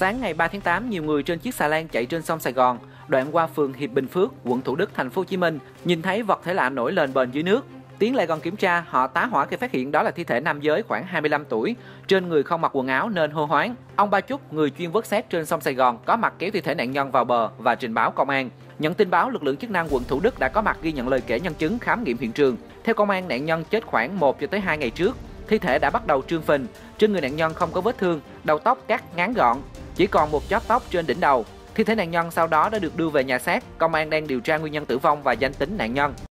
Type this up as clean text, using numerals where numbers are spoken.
Sáng ngày 3 tháng 8, nhiều người trên chiếc xà lan chạy trên sông Sài Gòn, đoạn qua phường Hiệp Bình Phước, quận Thủ Đức, thành phố Hồ Chí Minh, nhìn thấy vật thể lạ nổi lên bềnh dưới nước. Tiến lại gần kiểm tra, họ tá hỏa khi phát hiện đó là thi thể nam giới khoảng 25 tuổi, trên người không mặc quần áo nên hô hoáng. Ông Ba Trúc, người chuyên vớt xác trên sông Sài Gòn, có mặt kéo thi thể nạn nhân vào bờ và trình báo công an. Nhận tin báo, lực lượng chức năng quận Thủ Đức đã có mặt ghi nhận lời kể nhân chứng, khám nghiệm hiện trường. Theo công an, nạn nhân chết khoảng 1 cho tới 2 ngày trước. Thi thể đã bắt đầu trương phình, trên người nạn nhân không có vết thương, đầu tóc cắt ngắn gọn, chỉ còn một chóp tóc trên đỉnh đầu. Thi thể nạn nhân sau đó đã được đưa về nhà xác. Công an đang điều tra nguyên nhân tử vong và danh tính nạn nhân.